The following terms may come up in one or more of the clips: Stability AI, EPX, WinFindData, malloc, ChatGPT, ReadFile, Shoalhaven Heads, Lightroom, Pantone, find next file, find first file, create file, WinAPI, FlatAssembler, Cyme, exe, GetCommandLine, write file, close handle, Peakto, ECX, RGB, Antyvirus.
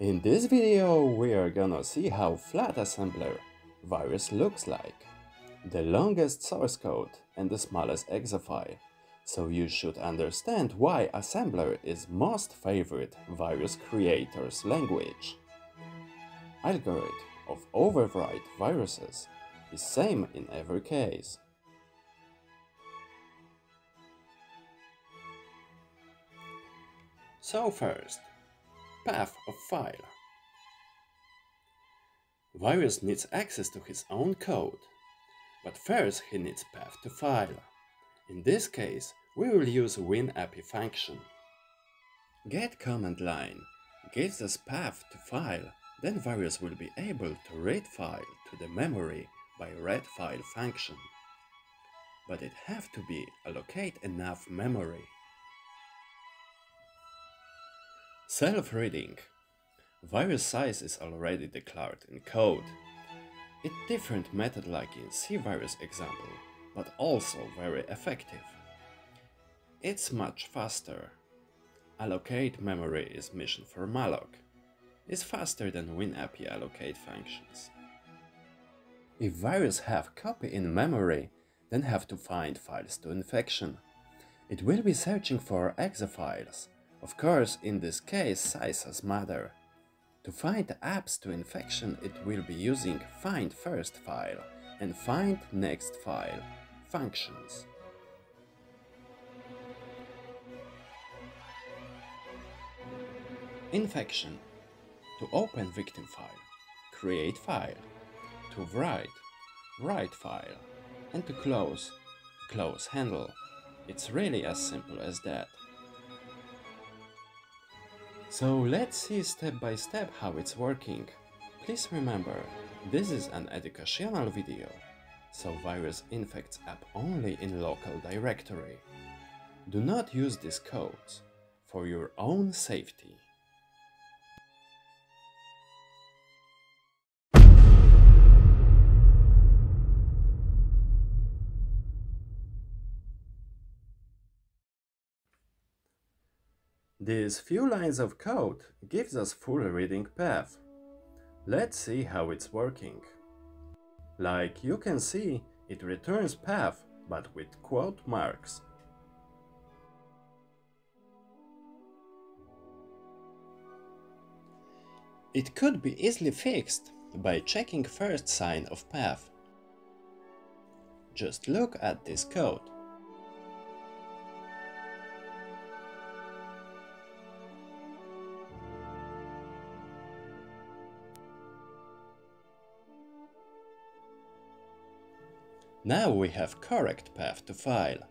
In this video, we are gonna see how FlatAssembler virus looks like, the longest source code and the smallest exe file, so you should understand why assembler is most favorite virus creator's language. Algorithm of overwrite viruses is same in every case. So first, path of file. Virus needs access to his own code, but first he needs path to file. In this case, we will use WinAPI function. GetCommandLine gives us path to file, then virus will be able to read file to the memory by ReadFile function. But it has to be allocate enough memory. Self-reading. Virus size is already declared in code. It's different method like in C-virus example, but also very effective. It's much faster. Allocate memory is mission for malloc. It's faster than WinAPI allocate functions. If virus have copy in memory, then have to find files to infection. It will be searching for exe files. Of course, in this case, sizes matter. To find apps to infection, it will be using find first file and find next file functions. Infection. To open victim file, create file. To write file. And to close handle. It's really as simple as that. So let's see step by step how it's working. Please remember, this is an educational video, so virus infects app only in local directory. Do not use these codes for your own safety. These few lines of code gives us full reading path. Let's see how it's working. Like you can see, it returns path, but with quote marks. It could be easily fixed by checking first sign of path. Just look at this code. Now we have correct path to file.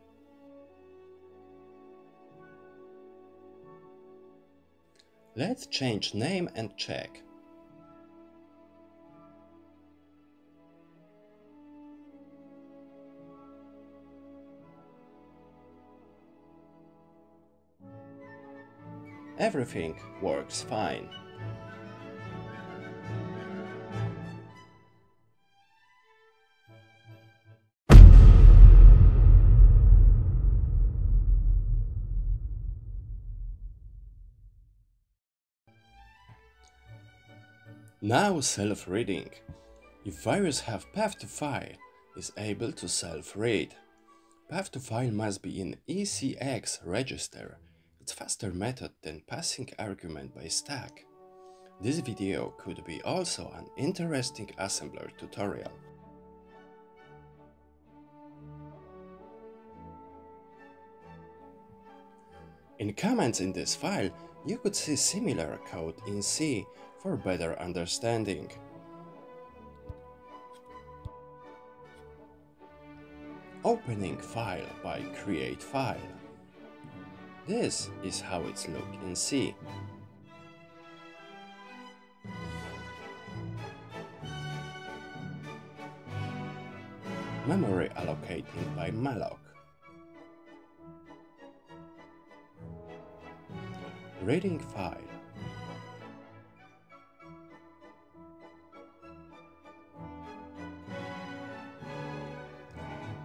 Let's change name and check. Everything works fine. Now self-reading. If virus have path to file, is able to self-read. Path to file must be in ECX register. It's faster method than passing argument by stack. This video could be also an interesting assembler tutorial. In comments in this file, you could see similar code in C for better understanding. Opening file by create file. This is how it's look in C. Memory allocated by malloc. Reading file.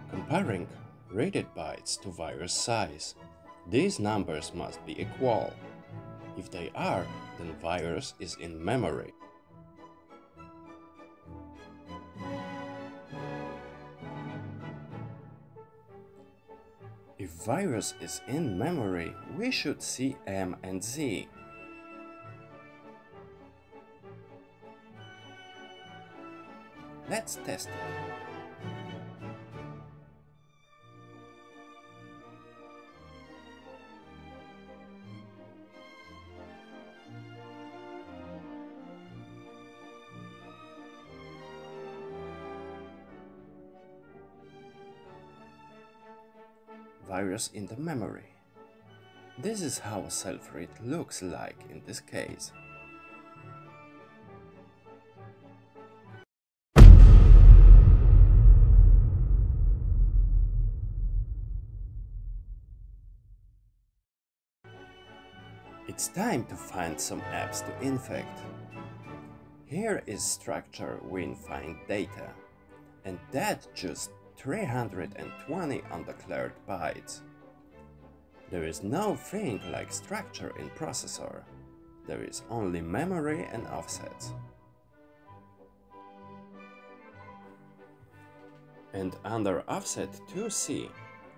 Comparing rated bytes to virus size. These numbers must be equal. If they are, then virus is in memory. If virus is in memory, we should see M and Z. Let's test it. Virus in the memory. This is how a self-read looks like in this case. It's time to find some apps to infect. Here is structure WinFindData, and that just 320 undeclared bytes. There is no thing like structure in processor. There is only memory and offsets. And under offset 2C,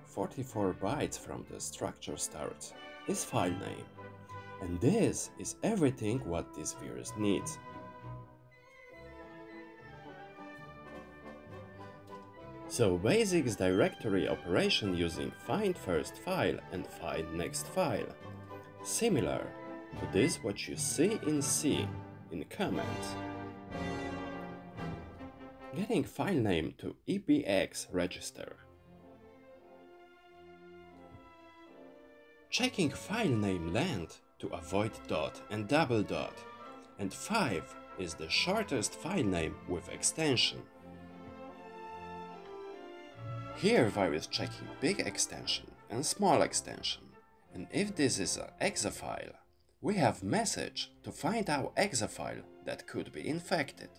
44 bytes from the structure starts, is file name. And this is everything what this virus needs. So basics directory operation using find first file and find next file, similar to this what you see in C in comments. Getting file name to EPX register. Checking file name length to avoid dot and double dot, and 5 is the shortest file name with extension. Here virus checking big extension and small extension, and if this is an exe file, we have message to find out exe file that could be infected.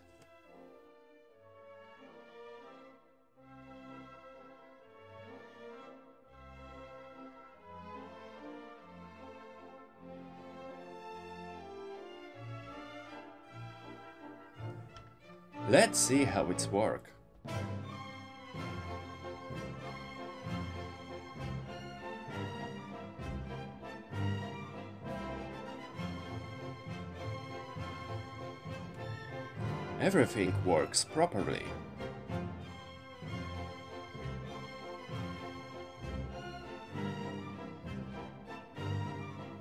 Let's see how it's work. Everything works properly.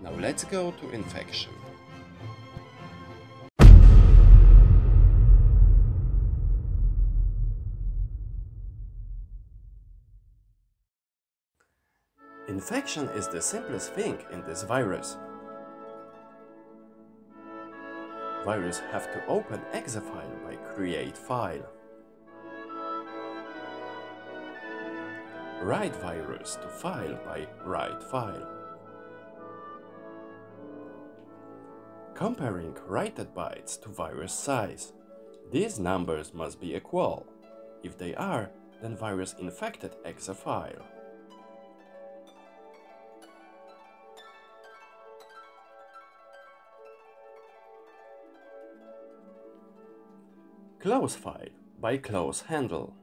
Now let's go to infection. Infection is the simplest thing in this virus. Virus have to open exe file by create file. Write virus to file by write file. Comparing written bytes to virus size. These numbers must be equal. If they are, then virus infected exe file. Close file by close handle.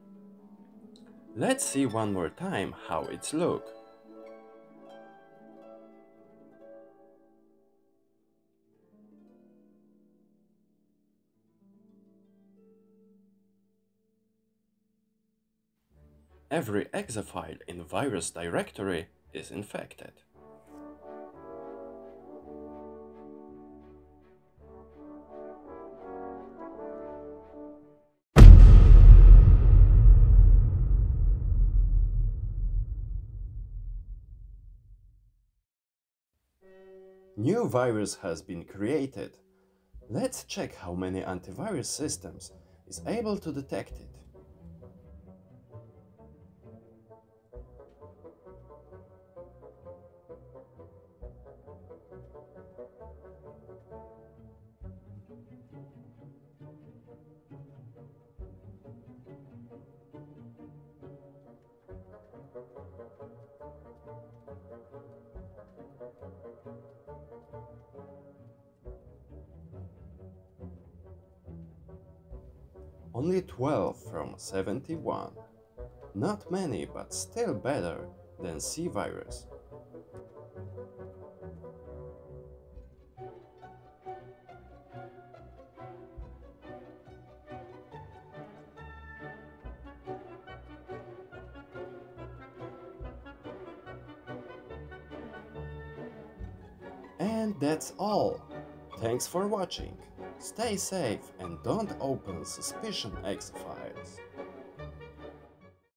Let's see one more time how it's look. Every exe file in virus directory is infected. New virus has been created. Let's check how many antivirus systems is able to detect it. Only 12 from 71. Not many, but still better than C-Virus. And that's all. Thanks for watching. Stay safe and don't open suspicious exe files.